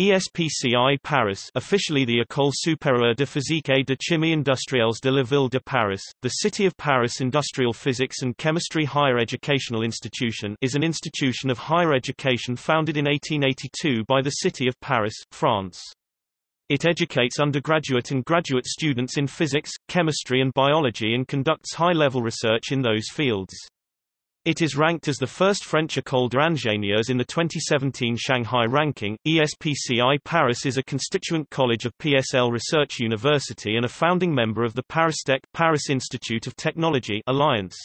ESPCI Paris, officially the École supérieure de physique et de chimie industrielles de la ville de Paris, the City of Paris Industrial Physics and Chemistry Higher Educational Institution, is an institution of higher education founded in 1882 by the City of Paris, France. It educates undergraduate and graduate students in physics, chemistry and biology and conducts high-level research in those fields. It is ranked as the first French École d'Ingénieurs in the 2017 Shanghai ranking. ESPCI Paris is a constituent college of PSL Research University and a founding member of the ParisTech Paris Institute of Technology Alliance.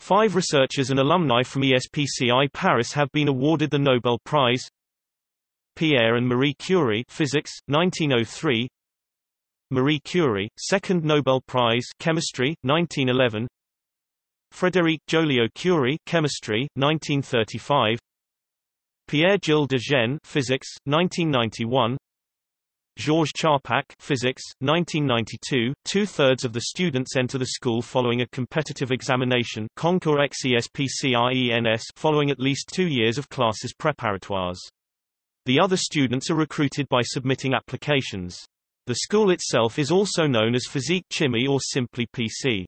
5 researchers and alumni from ESPCI Paris have been awarded the Nobel Prize. Pierre and Marie Curie, Physics, 1903. Marie Curie, Second Nobel Prize, Chemistry, 1911. Frédéric Joliot-Curie, Chemistry, 1935. Pierre-Gilles de Gennes, Physics, 1991. Georges Charpak, Physics, 1992. 2/3 of the students enter the school following a competitive examination, Concours PC-ENS, following at least 2 years of classes préparatoires. The other students are recruited by submitting applications. The school itself is also known as Physique Chimie or simply PC.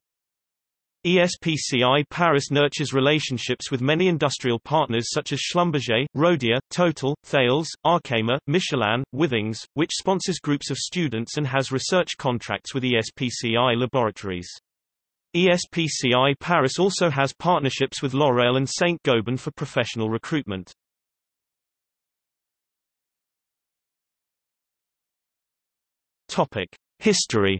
ESPCI Paris nurtures relationships with many industrial partners such as Schlumberger, Rhodia, Total, Thales, Arkema, Michelin, Withings, which sponsors groups of students and has research contracts with ESPCI laboratories. ESPCI Paris also has partnerships with L'Oréal and Saint-Gobain for professional recruitment. History.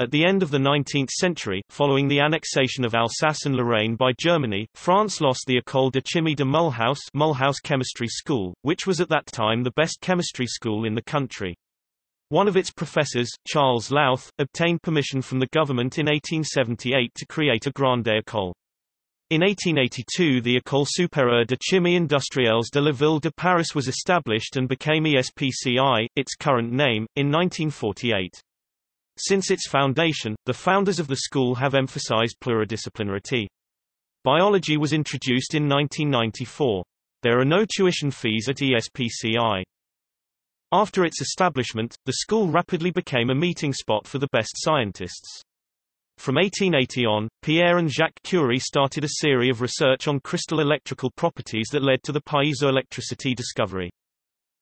At the end of the 19th century, following the annexation of Alsace and Lorraine by Germany, France lost the École de Chimie de Mulhouse Chemistry School, which was at that time the best chemistry school in the country. One of its professors, Charles Lauth, obtained permission from the government in 1878 to create a grande école. In 1882 the École supérieure de chimie industrielles de la ville de Paris was established and became ESPCI, its current name, in 1948. Since its foundation, the founders of the school have emphasized pluridisciplinarity. Biology was introduced in 1994. There are no tuition fees at ESPCI. After its establishment, the school rapidly became a meeting spot for the best scientists. From 1880 on, Pierre and Jacques Curie started a series of research on crystal electrical properties that led to the piezoelectricity discovery.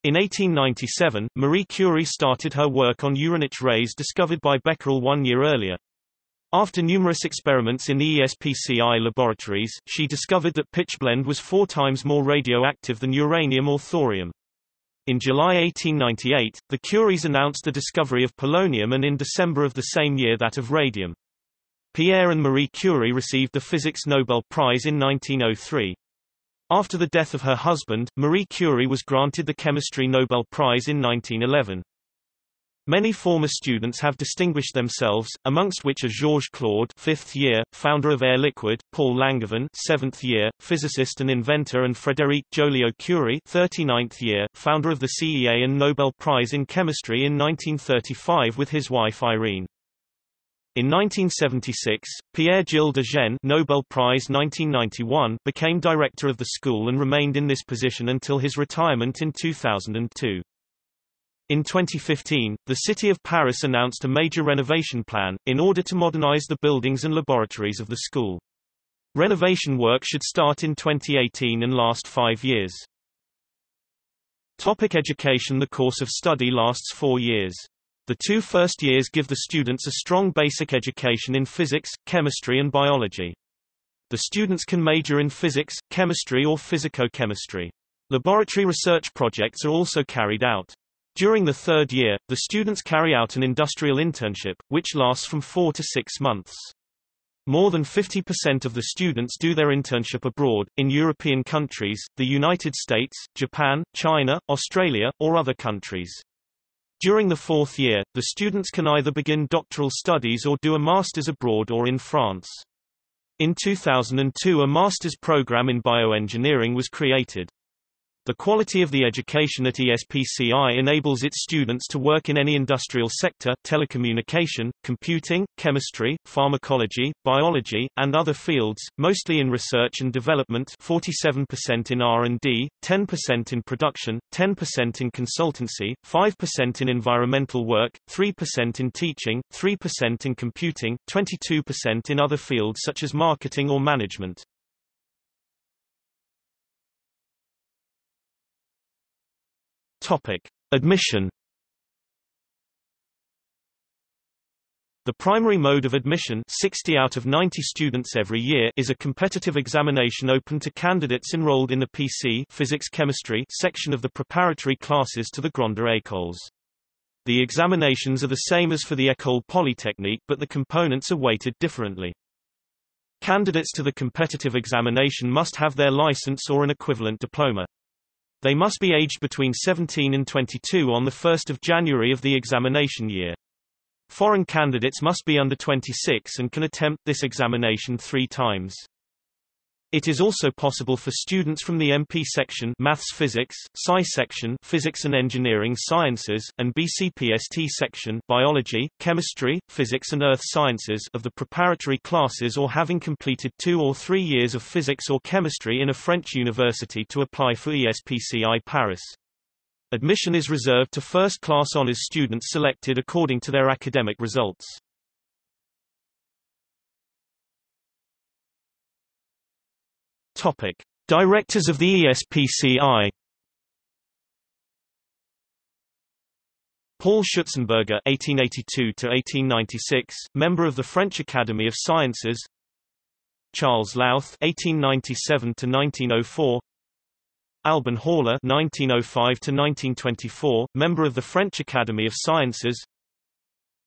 In 1897, Marie Curie started her work on Uranich rays discovered by Becquerel 1 year earlier. After numerous experiments in the ESPCI laboratories, she discovered that pitchblende was 4 times more radioactive than uranium or thorium. In July 1898, the Curies announced the discovery of polonium and in December of the same year that of radium. Pierre and Marie Curie received the Physics Nobel Prize in 1903. After the death of her husband, Marie Curie was granted the Chemistry Nobel Prize in 1911. Many former students have distinguished themselves, amongst which are Georges Claude, 5th year, founder of Air Liquide, Paul Langevin, 7th year, physicist and inventor, and Frédéric Joliot-Curie, 39th year, founder of the CEA and Nobel Prize in Chemistry in 1935 with his wife Irène. In 1976, Pierre-Gilles de Gennes, Nobel Prize 1991, became director of the school and remained in this position until his retirement in 2002. In 2015, the City of Paris announced a major renovation plan, in order to modernize the buildings and laboratories of the school. Renovation work should start in 2018 and last 5 years. Topic education. The course of study lasts 4 years. The 2 first years give the students a strong basic education in physics, chemistry and biology. The students can major in physics, chemistry or physicochemistry. Laboratory research projects are also carried out. During the 3rd year, the students carry out an industrial internship, which lasts from 4 to 6 months. More than 50% of the students do their internship abroad, in European countries, the United States, Japan, China, Australia, or other countries. During the 4th year, the students can either begin doctoral studies or do a master's abroad or in France. In 2002 a master's program in bioengineering was created. The quality of the education at ESPCI enables its students to work in any industrial sector, telecommunication, computing, chemistry, pharmacology, biology, and other fields, mostly in research and development 47% in R&D, 10% in production, 10% in consultancy, 5% in environmental work, 3% in teaching, 3% in computing, 22% in other fields such as marketing or management. Admission. The primary mode of admission, 60 out of 90 students every year, is a competitive examination open to candidates enrolled in the PC Physics Chemistry section of the preparatory classes to the Grande Écoles. The examinations are the same as for the École Polytechnique, but the components are weighted differently. Candidates to the competitive examination must have their license or an equivalent diploma. They must be aged between 17 and 22 on 1 January of the examination year. Foreign candidates must be under 26 and can attempt this examination 3 times. It is also possible for students from the MP section Maths Physics, Sci section Physics and Engineering Sciences, and BCPST section Biology, Chemistry, Physics and Earth Sciences of the preparatory classes, or having completed 2 or 3 years of physics or chemistry in a French university, to apply for ESPCI Paris. Admission is reserved to first-class honors students selected according to their academic results. Topic: Directors of the ESPCI. Paul Schutzenberger (1882–1896), member of the French Academy of Sciences. Charles Lauth (1897–1904). Alban Haller (1905–1924), member of the French Academy of Sciences.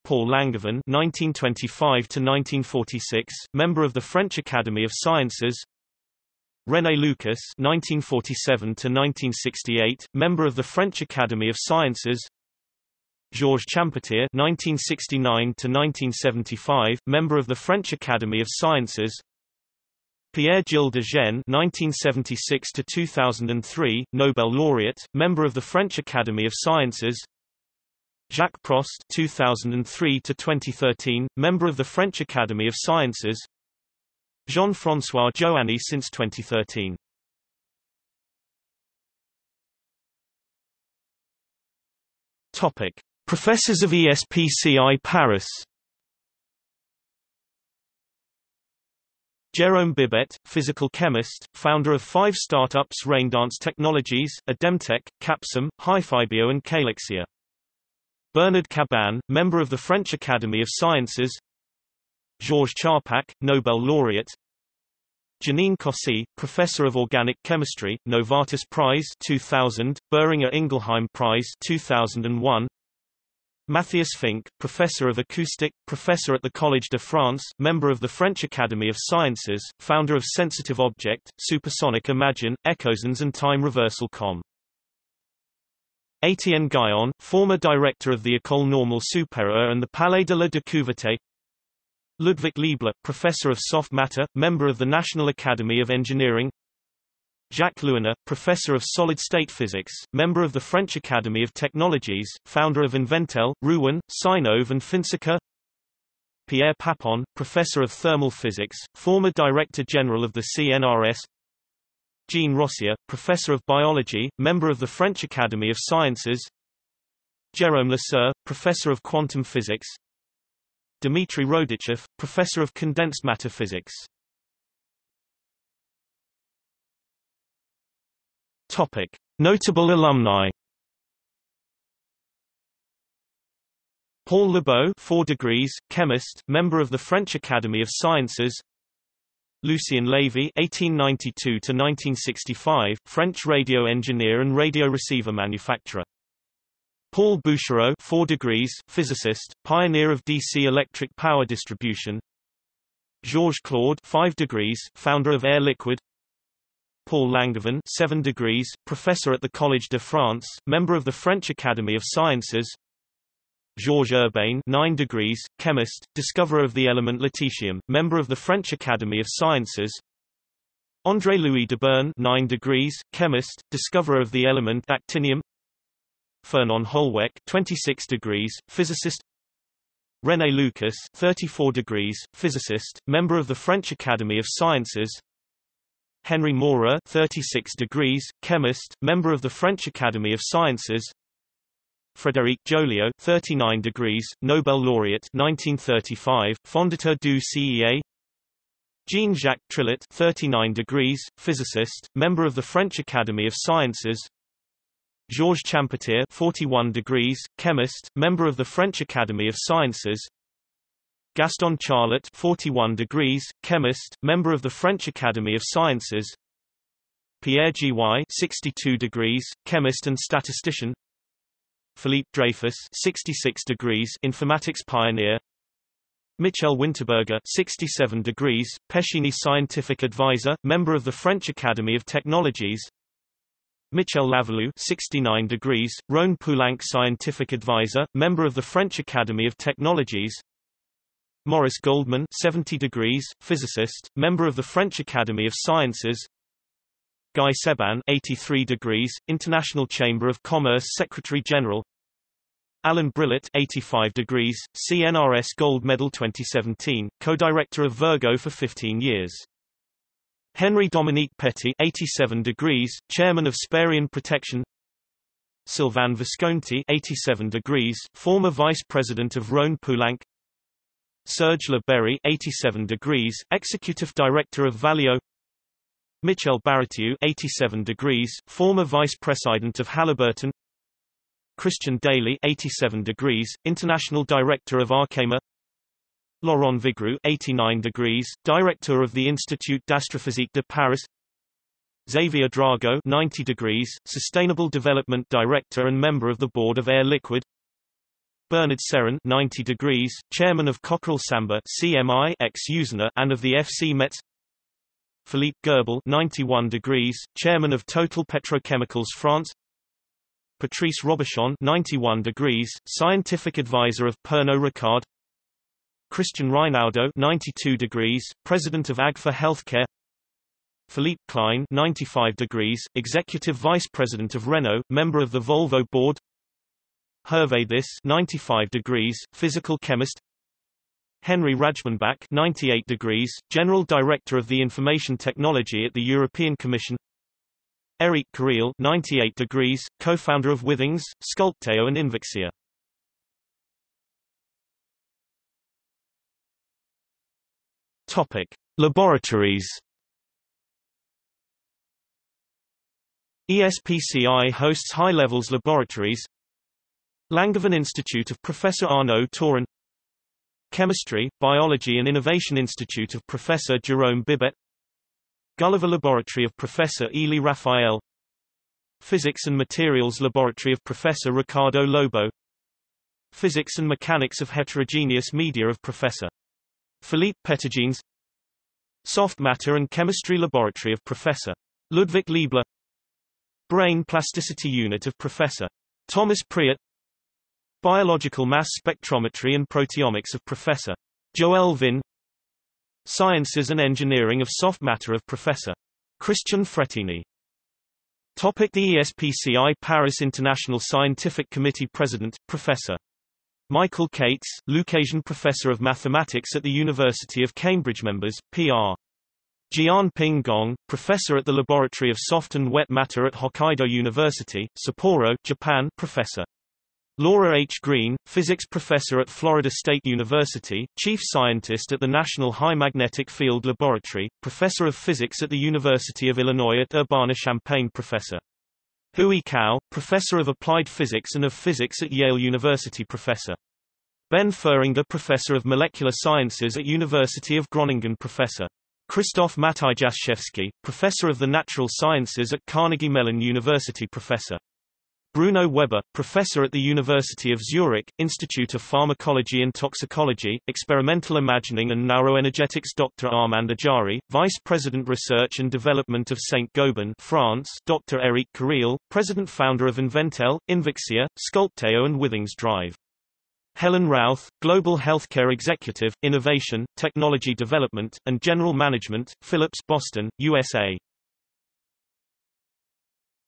Paul Langevin (1925–1946), member of the French Academy of Sciences. René Lucas (1947–1968), member of the French Academy of Sciences. Georges Champetier (1969–1975), member of the French Academy of Sciences. Pierre-Gilles de Gennes (1976–2003), Nobel laureate, member of the French Academy of Sciences. Jacques Prost (2003–2013), member of the French Academy of Sciences. Jean-François Joanny since 2013. Topic: Professors of ESPCI Paris. Jérôme Bibette, physical chemist, founder of 5 startups Raindance Technologies, Ademtech, Capsum, HiFibio and Calixia. Bernard Caban, member of the French Academy of Sciences. Georges Charpak, Nobel laureate. Janine Cossy, professor of organic chemistry, Novartis Prize 2000, Boehringer Ingelheim Prize 2001. Matthias Fink, professor of acoustic, professor at the Collège de France, member of the French Academy of Sciences, founder of Sensitive Object, Supersonic Imagine, Echosens and Time Reversal Com. Étienne Gaillon, former director of the École Normale Supérieure and the Palais de la Découverte. Ludwig Liebler, professor of soft matter, member of the National Academy of Engineering. Jacques Luener, professor of solid-state physics, member of the French Academy of Technologies, founder of Inventel, Rouen, Sinov and Finsica. Pierre Papon, professor of thermal physics, former director general of the CNRS. Jean Rossier, professor of biology, member of the French Academy of Sciences. Jérôme Lesueur, professor of quantum physics. Dmitry Rodichev, professor of condensed matter physics. Topic: Notable alumni. Paul Lebeau, 4 degrees, chemist, member of the French Academy of Sciences. Lucien Lévy, 1892–1965, French radio engineer and radio receiver manufacturer. Paul Bouchereau, 4 degrees, physicist, pioneer of DC electric power distribution. Georges Claude, 5 degrees, founder of Air Liquide. Paul Langevin, 7 degrees, professor at the Collège de France, member of the French Academy of Sciences. Georges Urbain, 9 degrees, chemist, discoverer of the element lutetium, member of the French Academy of Sciences. André-Louis de Bern, 9°, chemist, discoverer of the element actinium. Vernon Holweck, 26°, physicist. René Lucas, 34°, physicist, member of the French Academy of Sciences. Henry Maurer, 36°, chemist, member of the French Academy of Sciences. Frédéric Joliot, 39°, Nobel laureate 1935, fondateur du CEA. Jean-Jacques Trillet, 39°, physicist, member of the French Academy of Sciences. Georges Champetier, 41°, chemist, member of the French Academy of Sciences. Gaston Charlotte, 41°, chemist, member of the French Academy of Sciences. Pierre Guy, 62°, chemist and statistician. Philippe Dreyfus, 66°, informatics pioneer. Michel Winterberger, 67°, Pecini scientific advisor, member of the French Academy of Technologies. Michel Lavelou, 69°, Rhône Poulenc scientific advisor, member of the French Academy of Technologies. Maurice Goldman, 70°, physicist, member of the French Academy of Sciences. Guy Seban, 83°, International Chamber of Commerce Secretary General. Alan Brillett, 85°, CNRS Gold Medal 2017, co-director of Virgo for 15 years. Henry Dominique Petit, 87°, chairman of Sperian Protection. Sylvain Visconti, 87°, former vice president of Rhône Poulenc. Serge Le Berry, 87°, executive director of Valeo. Michel Baratieu, 87°, former vice president of Halliburton. Christian Daly, 87°, international director of Arkema. Laurent Vigroux, 89°, director of the Institut d'Astrophysique de Paris. Xavier Drago, 90°, sustainable development director and member of the board of Air Liquide. Bernard Serin, 90°, chairman of Cockerel Samba (CMI) ex-Usina and of the FC Metz. Philippe Goebbels, 91°, chairman of Total Petrochemicals France. Patrice Robichon, 91°, scientific advisor of Pernod Ricard. Christian Reinaudo, 92°, president of Agfa Healthcare. Philippe Klein, 95°, executive vice president of Renault, member of the Volvo board. Hervé This, 95°, physical chemist. Henry Rajmanbach, 98°, general director of the information technology at the European Commission. Eric Caril, 98°, co-founder of Withings, Sculpteo and Invixia. Topic: Laboratories. ESPCI hosts high levels laboratories. Langevin Institute of Professor Arnaud Touraine. Chemistry, Biology and Innovation Institute of Professor Jérôme Bibette. Gulliver Laboratory of Professor Élie Raphael. Physics and Materials Laboratory of Professor Ricardo Lobo. Physics and Mechanics of Heterogeneous Media of Professor Philippe Petitjeans. Soft Matter and Chemistry Laboratory of Professor Ludwig Liebler. Brain Plasticity Unit of Professor Thomas Priot. Biological Mass Spectrometry and Proteomics of Professor Joël Vinn. Sciences and Engineering of Soft Matter of Professor Christian Frettini. Topic: The ESPCI Paris International Scientific Committee President, Professor Michael Cates, Lucasian Professor of Mathematics at the University of Cambridge. Members, P.R. Jianping Gong, Professor at the Laboratory of Soft and Wet Matter at Hokkaido University, Sapporo, Japan. Professor Laura H. Green, physics professor at Florida State University, chief scientist at the National High Magnetic Field Laboratory, professor of physics at the University of Illinois at Urbana-Champaign. Professor Hui Cao, professor of applied physics and of physics at Yale University. Professor Ben Feringer, professor of molecular sciences at University of Groningen. Professor Krzysztof Matijaszewski, professor of the natural sciences at Carnegie Mellon University. Professor Bruno Weber, professor at the University of Zurich, Institute of Pharmacology and Toxicology, Experimental Imagining and Neuroenergetics. Dr. Armand Ajari, Vice President Research and Development of Saint-Gobain, France. Dr. Eric Caril, President Founder of Inventel, Invixia, Sculpteo and Withings Drive. Helen Routh, Global Healthcare Executive, Innovation, Technology Development, and General Management, Philips, Boston, USA.